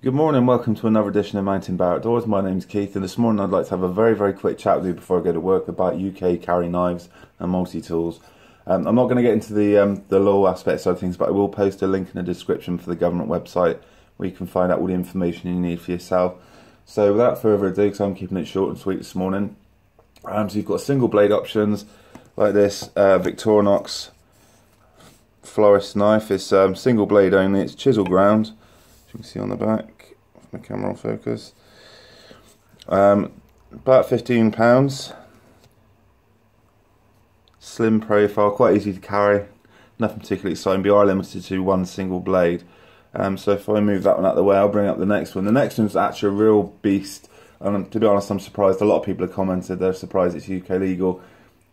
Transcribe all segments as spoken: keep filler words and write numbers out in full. Good morning, welcome to another edition of Mountain Bear Outdoors. My name's Keith and this morning I'd like to have a very very quick chat with you before I go to work about U K carry knives and multi-tools. Um, I'm not going to get into the, um, the law aspects of things, but I will post a link in the description for the government website where you can find out all the information you need for yourself. So without further ado, because I'm keeping it short and sweet this morning, um, so you've got single blade options like this uh, Victorinox florist knife. It's um, single blade only, it's chisel ground. You can see on the back, if my camera will focus, um, about fifteen pounds, slim profile, quite easy to carry, nothing particularly exciting. We are limited to one single blade, um, so if I move that one out of the way, I'll bring up the next one. The next one's actually a real beast, and um, to be honest I'm surprised, a lot of people have commented they're surprised it's U K legal.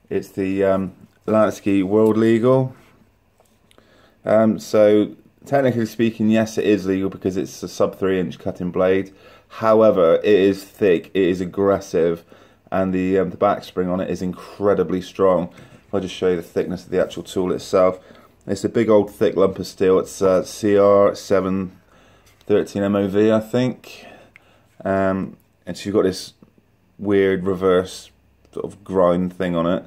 It's the um, Lansky World Legal, um, so technically speaking, yes, it is legal because it's a sub three inch cutting blade. However, it is thick, it is aggressive, and the um, the backspring on it is incredibly strong. If I just show you the thickness of the actual tool itself, it's a big old thick lump of steel. It's uh, C R seven thirteen M O V, I think, um, and so you've got this weird reverse sort of grind thing on it.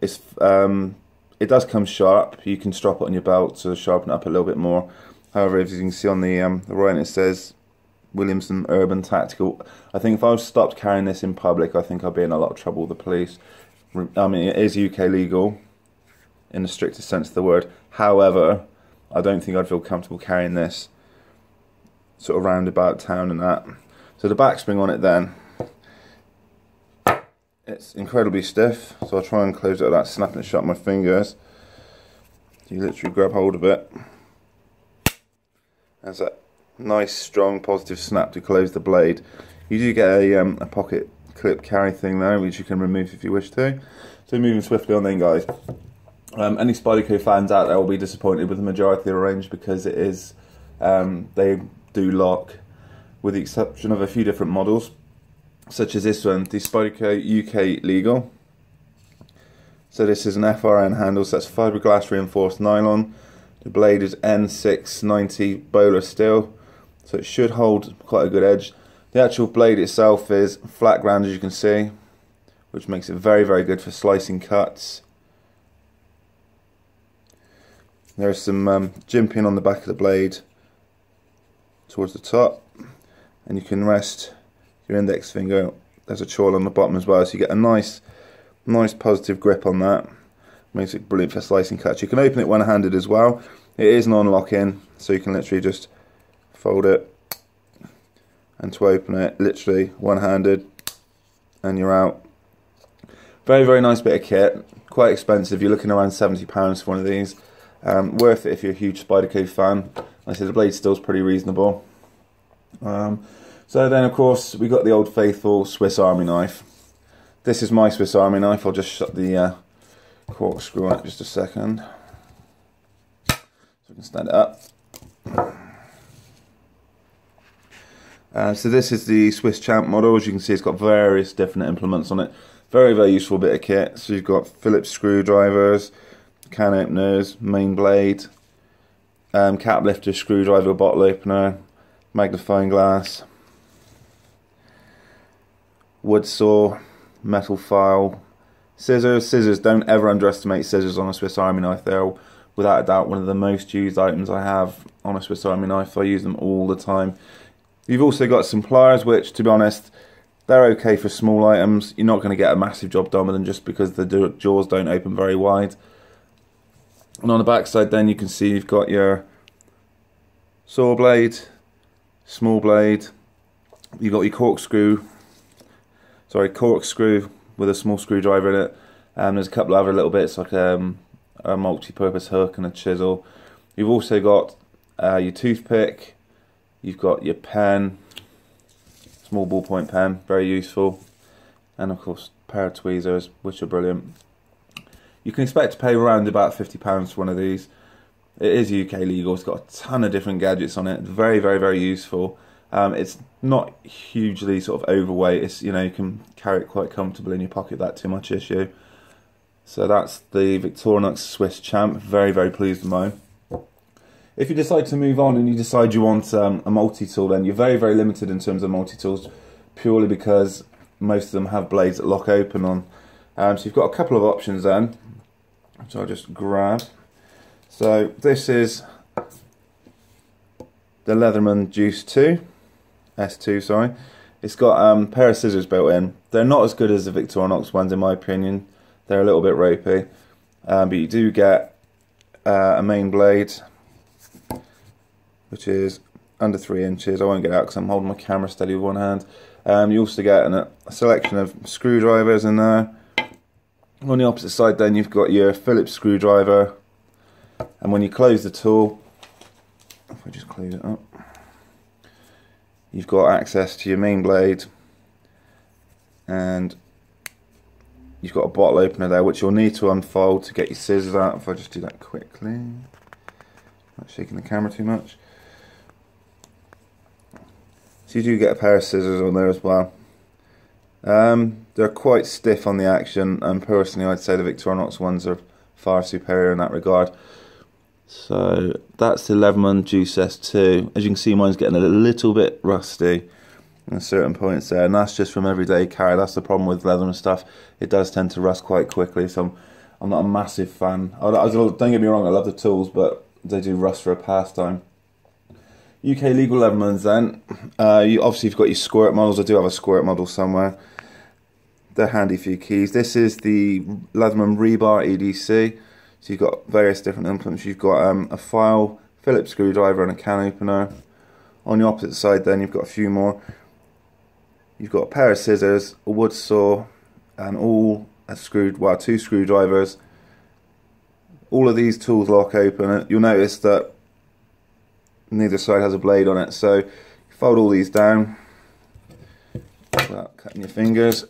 It's um, It does come sharp. You can strap it on your belt to sharpen it up a little bit more. However, as you can see on the, um, the right, it says Williamson Urban Tactical. I think if I was stopped carrying this in public, I think I'd be in a lot of trouble with the police. I mean, it is U K legal in the strictest sense of the word. However, I don't think I'd feel comfortable carrying this sort of roundabout town and that. So the backspring on it then, it's incredibly stiff, so I'll try and close it without snapping it shut with my fingers. You literally grab hold of it. There's a nice, strong, positive snap to close the blade. You do get a, um, a pocket clip carry thing there, which you can remove if you wish to. So moving swiftly on then, guys. Um, any Spyderco fans out there will be disappointed with the majority of the range because it is, um, they do lock, with the exception of a few different models, such as this one, the Spyderco U K Legal. So this is an F R N handle, so that's fiberglass reinforced nylon. The blade is N six ninety bowler steel, so it should hold quite a good edge. The actual blade itself is flat ground, as you can see, which makes it very very good for slicing cuts. There's some um, gym pin on the back of the blade towards the top, and you can rest your index finger. There's a choil on the bottom as well, so you get a nice nice positive grip on that. Makes it brilliant for slicing cuts. You can open it one-handed as well. It is non-locking, so you can literally just fold it, and to open it literally one-handed and you're out. Very very nice bit of kit, quite expensive. You're looking around seventy pounds for one of these. Um, worth it if you're a huge Spyderco fan. Like I said, the blade still's pretty reasonable. Um, So then, of course, we got the old faithful Swiss Army knife. This is my Swiss Army knife. I'll just shut the uh, corkscrew on it just a second, so we can stand it up. Uh, so this is the Swiss Champ model. As you can see, it's got various different implements on it. Very, very useful bit of kit. So you've got Phillips screwdrivers, can openers, main blade, um, cap lifter, screwdriver, bottle opener, magnifying glass, wood saw, metal file, scissors. Scissors, don't ever underestimate scissors on a Swiss Army knife. They're without a doubt one of the most used items I have on a Swiss Army knife. I use them all the time. You've also got some pliers, which to be honest, they're okay for small items. You're not going to get a massive job done with them just because the jaws don't open very wide. And on the back side then, you can see you've got your saw blade, small blade, you've got your corkscrew, Sorry, corkscrew with a small screwdriver in it. Um, there's a couple of other little bits like um, a multi-purpose hook and a chisel. You've also got uh, your toothpick. You've got your pen, small ballpoint pen, very useful, and of course a pair of tweezers, which are brilliant. You can expect to pay around about fifty pounds for one of these. It is U K legal. It's got a ton of different gadgets on it. Very, very, very useful. Um, it's not hugely sort of overweight. It's, you know, you can carry it quite comfortably in your pocket without too much issue. So that's the Victorinox Swiss Champ. Very very pleased with mine. If you decide to move on and you decide you want um, a multi-tool, then you're very, very limited in terms of multi-tools, purely because most of them have blades that lock open on. Um, so you've got a couple of options then, which I'll just grab. So this is the Leatherman Juice two, S two, sorry. It's got um, a pair of scissors built in. They're not as good as the Victorinox ones in my opinion. They're a little bit ropey, um, but you do get uh, a main blade, which is under three inches. I won't get out because I'm holding my camera steady with one hand. Um, you also get an, a selection of screwdrivers in there. On the opposite side then you've got your Phillips screwdriver, and when you close the tool, if I just close it up, you've got access to your main blade, and you've got a bottle opener there which you'll need to unfold to get your scissors out. If I just do that quickly. Not shaking the camera too much. So you do get a pair of scissors on there as well. Um, they're quite stiff on the action, and personally I'd say the Victorinox ones are far superior in that regard. So that's the Leatherman Juice S two. As you can see, mine's getting a little bit rusty at certain points there, and that's just from everyday carry. That's the problem with leather and stuff. It does tend to rust quite quickly, so I'm, I'm not a massive fan. I, I, don't get me wrong, I love the tools, but they do rust for a pastime. U K legal Leathermans then. Uh, you obviously you've got your Squirt models. I do have a Squirt model somewhere. They're handy for your keys. This is the Leatherman Rebar E D C. So you've got various different implements. You've got um, a file, Phillips screwdriver and a can opener. On the opposite side then you've got a few more. You've got a pair of scissors, a wood saw, and all a screwed, well, two screwdrivers. All of these tools lock open. You'll notice that neither side has a blade on it, so you fold all these down without cutting your fingers.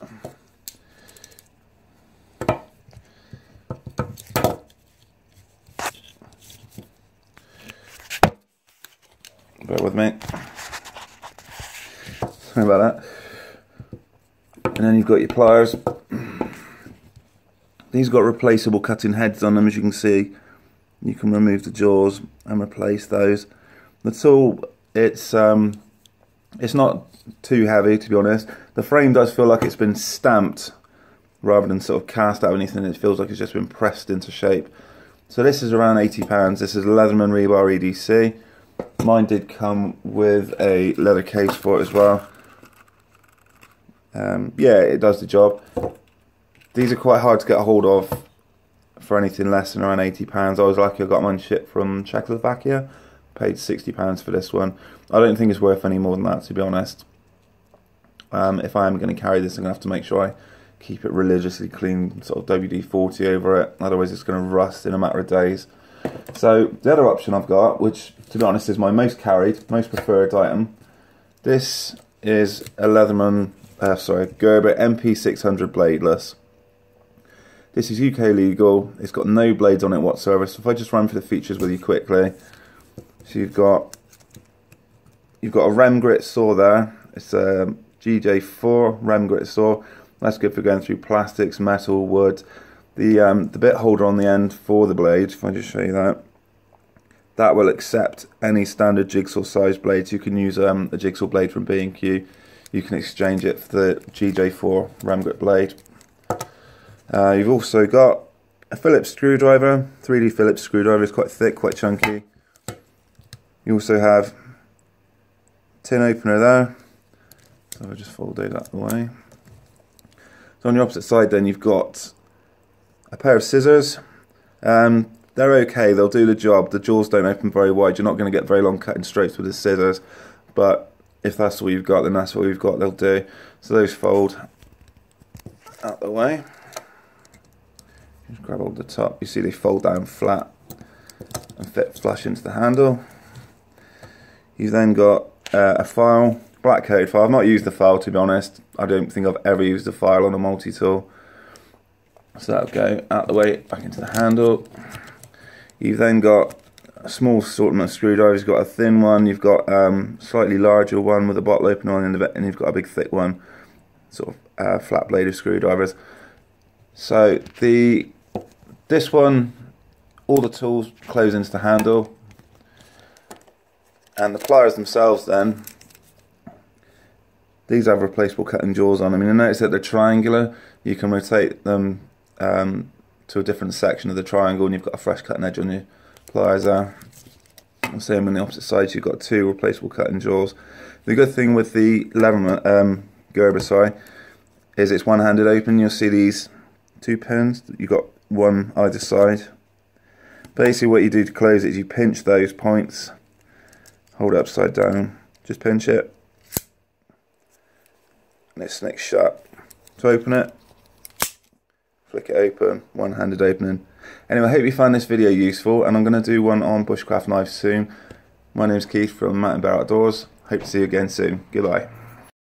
Bear with me. Sorry about that. And then you've got your pliers. These got replaceable cutting heads on them, as you can see. You can remove the jaws and replace those. The tool, it's um, it's not too heavy, to be honest. The frame does feel like it's been stamped rather than sort of cast out of anything. It feels like it's just been pressed into shape. So this is around eighty pounds. This is Leatherman Rebar E D C. Mine did come with a leather case for it as well. Um, yeah, it does the job. These are quite hard to get a hold of for anything less than around eighty pounds. I was lucky I got mine shipped from Czechoslovakia. Paid sixty pounds for this one. I don't think it's worth any more than that, to be honest. Um, if I am going to carry this, I'm going to have to make sure I keep it religiously clean, sort of W D forty over it. Otherwise it's going to rust in a matter of days. So the other option I've got, which to be honest is my most carried, most preferred item. This is a Leatherman, uh, sorry, Gerber M P six hundred bladeless. This is U K legal. It's got no blades on it whatsoever. So if I just run through the features with you quickly, so you've got you've got a RemGrit saw there. It's a G J four RemGrit saw. That's good for going through plastics, metal, wood. The um, the bit holder on the end for the blade. If I just show you that, that will accept any standard jigsaw size blades. You can use um, a jigsaw blade from B and Q. You can exchange it for the G J four RemGrit blade. Uh, you've also got a Phillips screwdriver, three D Phillips screwdriver. It's quite thick, quite chunky. You also have tin opener there, so I'll just fold those out of the way. So on the opposite side then you've got a pair of scissors. Um, they're okay, they'll do the job. The jaws don't open very wide, you're not going to get very long cutting strokes with the scissors, but if that's all you've got, then that's all you've got, they'll do. So those fold out of the way. Just grab all the top, you see they fold down flat and fit flush into the handle. You've then got uh, a file, black coated file. I've not used the file, to be honest. I don't think I've ever used a file on a multi-tool. So that'll go out the way, back into the handle. You've then got a small assortment of screwdrivers. You've got a thin one, you've got a um, slightly larger one with a bottle opener on the end of it, and you've got a big thick one, sort of uh, flat blade of screwdrivers. So the this one, all the tools close into the handle. And the pliers themselves then, these have replaceable cutting jaws on them. I mean, you'll notice that they're triangular. You can rotate them um, to a different section of the triangle and you've got a fresh cutting edge on your pliers there. Same on the opposite sides, you've got two replaceable cutting jaws. The good thing with the Leatherman, um, Gerber sorry, is it's one-handed open. You'll see these two pins, you've got one either side. Basically what you do to close it is you pinch those points, hold it upside down, just pinch it, and it snicks shut. To open it, flick it open, one-handed opening. Anyway, I hope you found this video useful, and I'm going to do one on bushcraft knives soon. My name's Keith from Mountain Bear Outdoors. Hope to see you again soon. Goodbye.